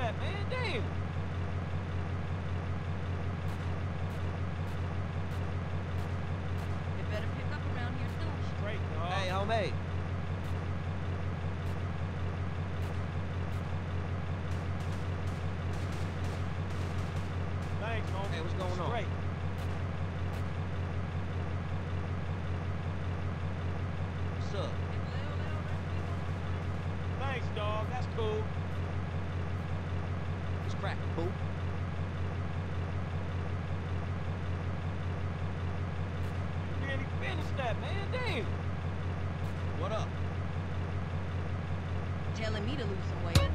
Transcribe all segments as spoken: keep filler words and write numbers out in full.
that, man. Damn. It better pick up around here soon. Straight, dog. Hey, homie. Thanks, homie. Hey, what's going on? Straight. What's up? Thanks, dog. That's cool. It's cracking, boo. You nearly finished that, man. Damn. What up? Telling me to lose some weight.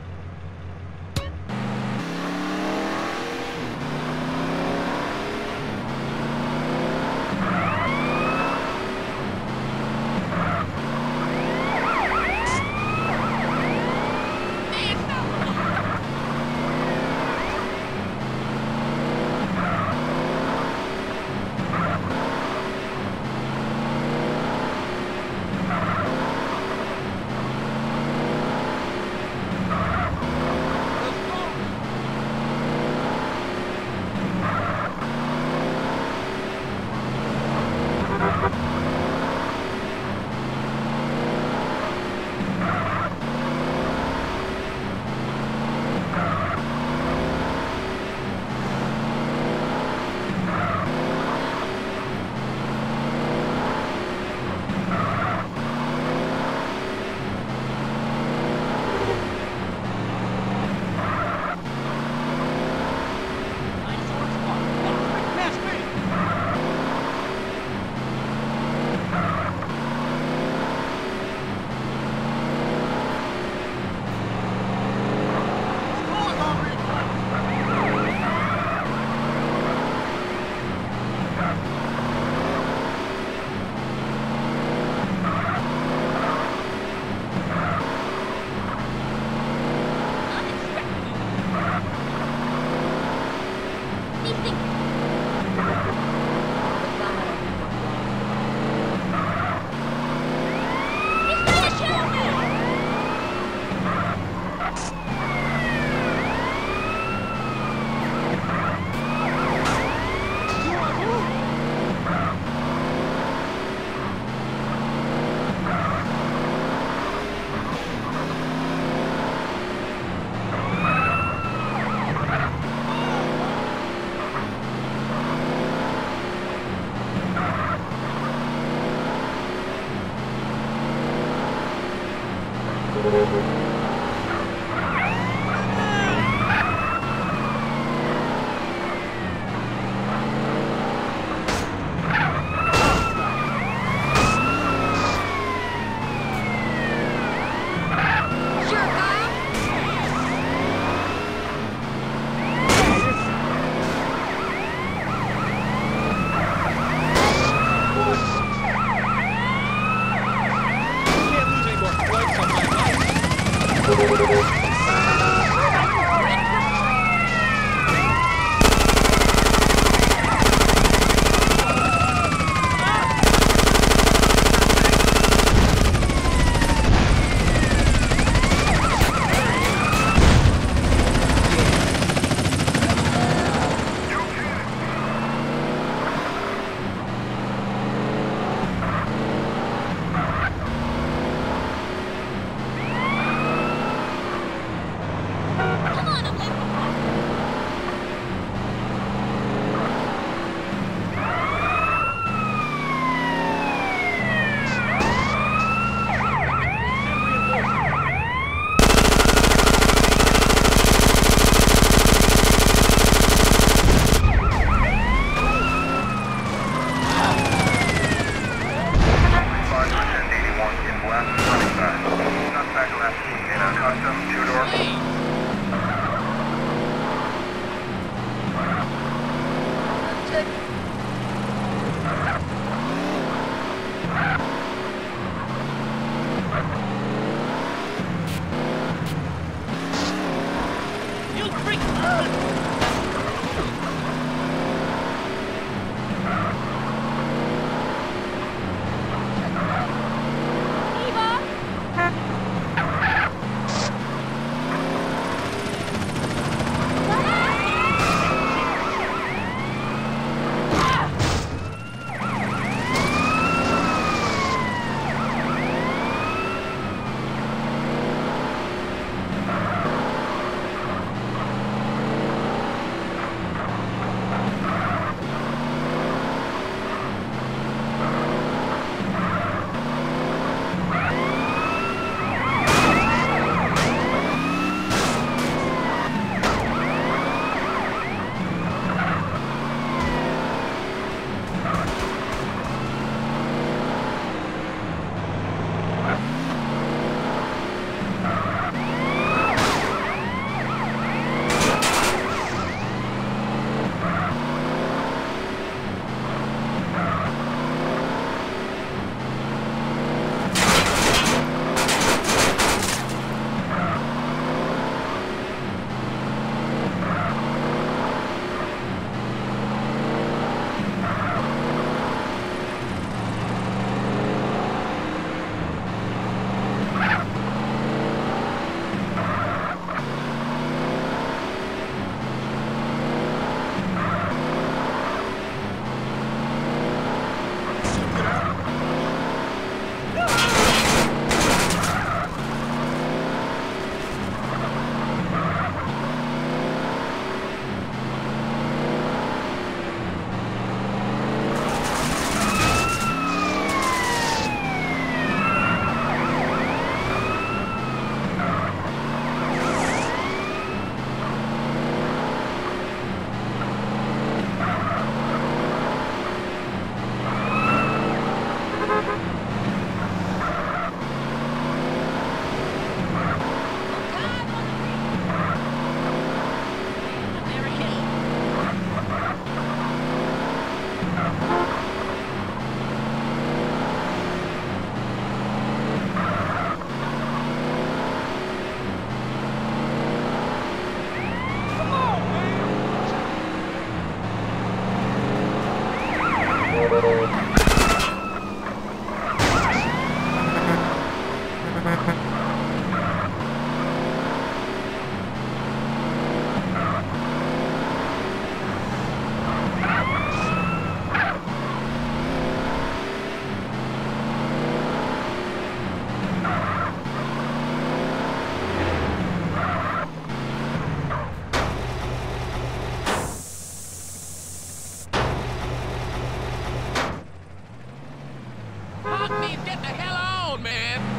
in.